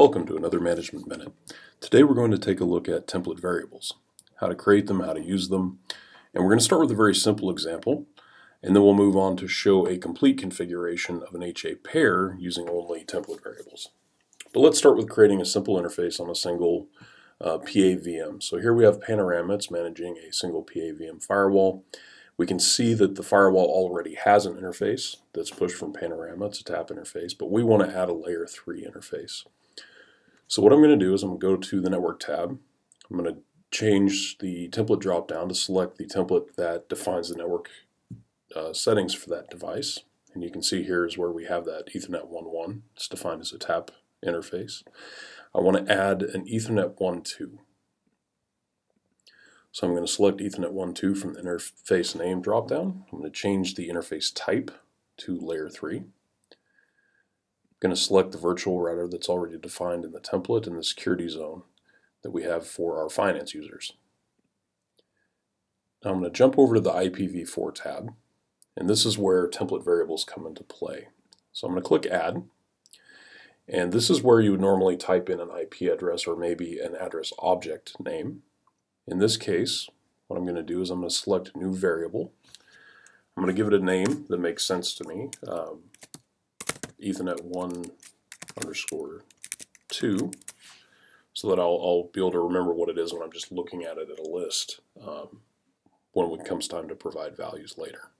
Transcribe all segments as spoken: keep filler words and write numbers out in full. Welcome to another Management Minute. Today we're going to take a look at template variables, how to create them, how to use them, and we're going to start with a very simple example, and then we'll move on to show a complete configuration of an H A pair using only template variables. But let's start with creating a simple interface on a single uh, P A V M. So here we have Panorama. It's managing a single P A V M firewall. We can see that the firewall already has an interface that's pushed from Panorama. It's a tap interface, but we want to add a layer three interface. So what I'm going to do is I'm going to go to the network tab. I'm going to change the template dropdown to select the template that defines the network uh, settings for that device. And you can see here is where we have that Ethernet one one. It's defined as a tap interface. I want to add an Ethernet one two. So I'm going to select Ethernet one two from the interface name dropdown. I'm going to change the interface type to layer three. I'm going to select the virtual router that's already defined in the template and the security zone that we have for our finance users. Now I'm going to jump over to the I P v four tab, and this is where template variables come into play. So I'm going to click Add, and this is where you would normally type in an I P address or maybe an address object name. In this case, what I'm going to do is I'm going to select a new variable. I'm going to give it a name that makes sense to me, um, Ethernet one underscore two, so that I'll, I'll be able to remember what it is when I'm just looking at it at a list um, when it comes time to provide values later.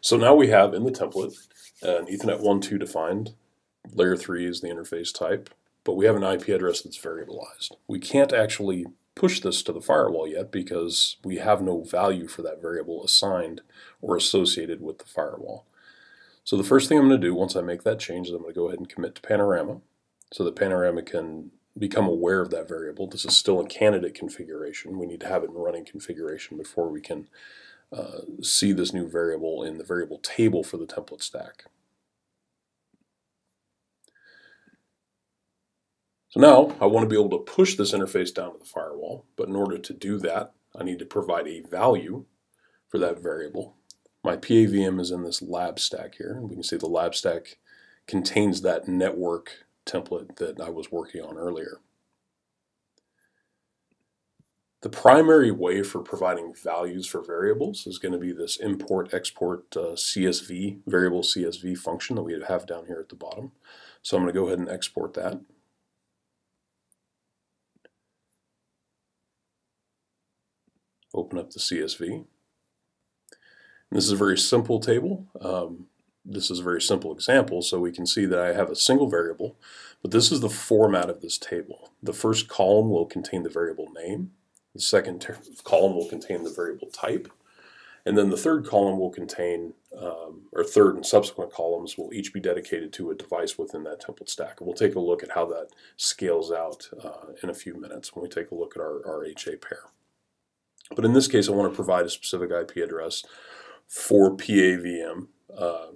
So now we have in the template an Ethernet one two defined. Layer three is the interface type, but we have an I P address that's variabilized. We can't actually push this to the firewall yet because we have no value for that variable assigned or associated with the firewall. So the first thing I'm going to do once I make that change is I'm going to go ahead and commit to Panorama so that Panorama can become aware of that variable. This is still in candidate configuration. We need to have it in running configuration before we can uh, see this new variable in the variable table for the template stack. So now I want to be able to push this interface down to the firewall, but in order to do that, I need to provide a value for that variable. My P A V M is in this lab stack here, and we can see the lab stack contains that network template that I was working on earlier. The primary way for providing values for variables is going to be this import-export uh, C S V, variable C S V function that we have down here at the bottom. So I'm going to go ahead and export that. Open up the C S V. And this is a very simple table. Um, this is a very simple example, so we can see that I have a single variable, but this is the format of this table. The first column will contain the variable name, the second column will contain the variable type, and then the third column will contain, um, or third and subsequent columns will each be dedicated to a device within that template stack. And we'll take a look at how that scales out uh, in a few minutes when we take a look at our, our H A pair. But in this case, I want to provide a specific I P address for P A V M uh,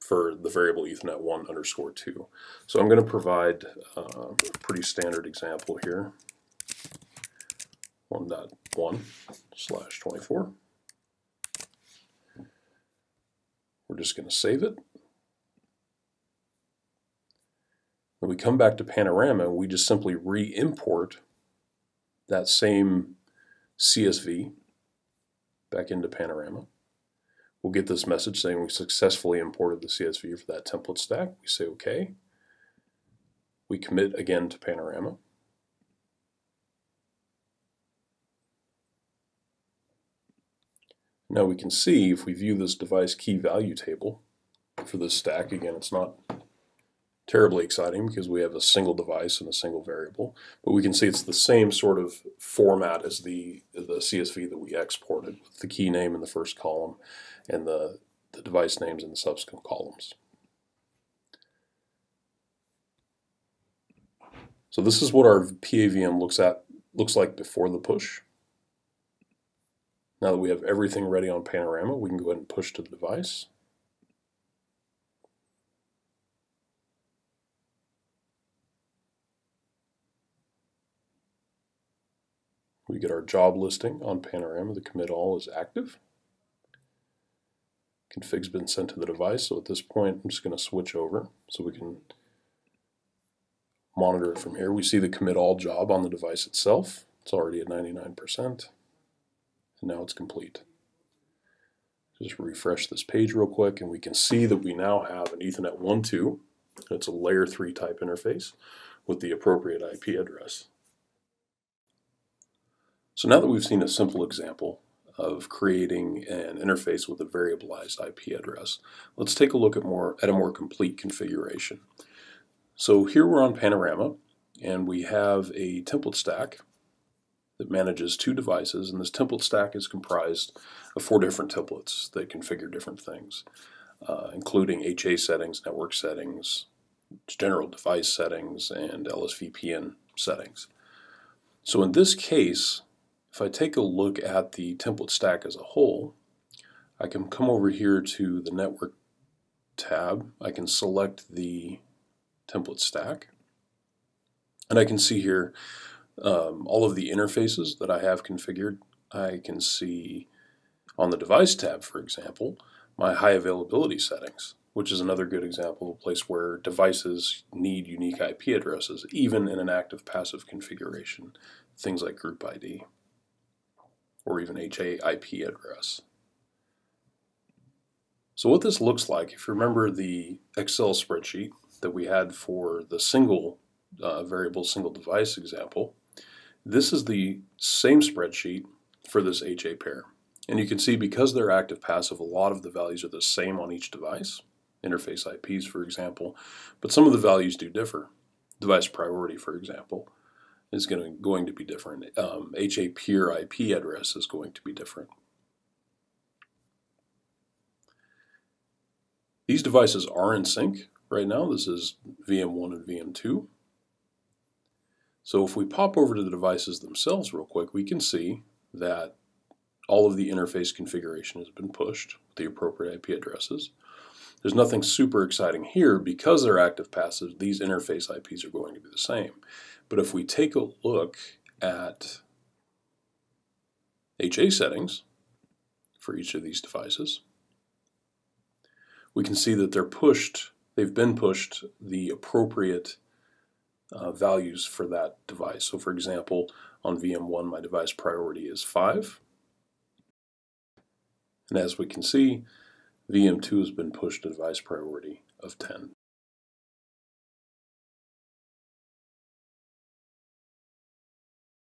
for the variable Ethernet one underscore two. So I'm going to provide uh, a pretty standard example here, one dot one slash twenty-four. We're just going to save it. When we come back to Panorama, we just simply re-import that same C S V back into Panorama. We'll get this message saying we successfully imported the C S V for that template stack. We say OK. We commit again to Panorama. Now we can see if we view this device key value table for this stack, again it's not terribly exciting because we have a single device and a single variable, but we can see it's the same sort of format as the, the C S V that we exported, with the key name in the first column and the, the device names in the subsequent columns. So this is what our P A V M looks at looks like before the push. Now that we have everything ready on Panorama, we can go ahead and push to the device. We get our job listing on Panorama. The commit all is active. config's been sent to the device. So at this point, I'm just going to switch over so we can monitor it from here. We see the commit all job on the device itself. It's already at ninety-nine percent, and now it's complete. Just refresh this page real quick, and we can see that we now have an Ethernet one two. It's a layer three type interface with the appropriate I P address. So now that we've seen a simple example of creating an interface with a variablized I P address, let's take a look at more at a more complete configuration. So here we're on Panorama, and we have a template stack that manages two devices, and this template stack is comprised of four different templates that configure different things, uh, including H A settings, network settings, general device settings, and L S V P N settings. So in this case, if I take a look at the template stack as a whole, I can come over here to the network tab, I can select the template stack, and I can see here Um, all of the interfaces that I have configured. I can see on the device tab, for example, my high availability settings, which is another good example of a place where devices need unique I P addresses, even in an active passive configuration, things like group I D or even H A I P address. So what this looks like, if you remember the Excel spreadsheet that we had for the single uh, variable single device example, this is the same spreadsheet for this H A pair. And you can see, because they're active passive, a lot of the values are the same on each device, interface I Ps for example, but some of the values do differ. Device priority, for example, is gonna, going to be different. Um, H A pair I P address is going to be different. These devices are in sync right now. This is V M one and V M two. So if we pop over to the devices themselves real quick, we can see that all of the interface configuration has been pushed with the appropriate I P addresses. There's nothing super exciting here because they're active passive. These interface I Ps are going to be the same. But if we take a look at H A settings for each of these devices, we can see that they're pushed, they've been pushed the appropriate Uh, values for that device. So for example, on V M one, my device priority is five. And as we can see, V M two has been pushed to device priority of ten.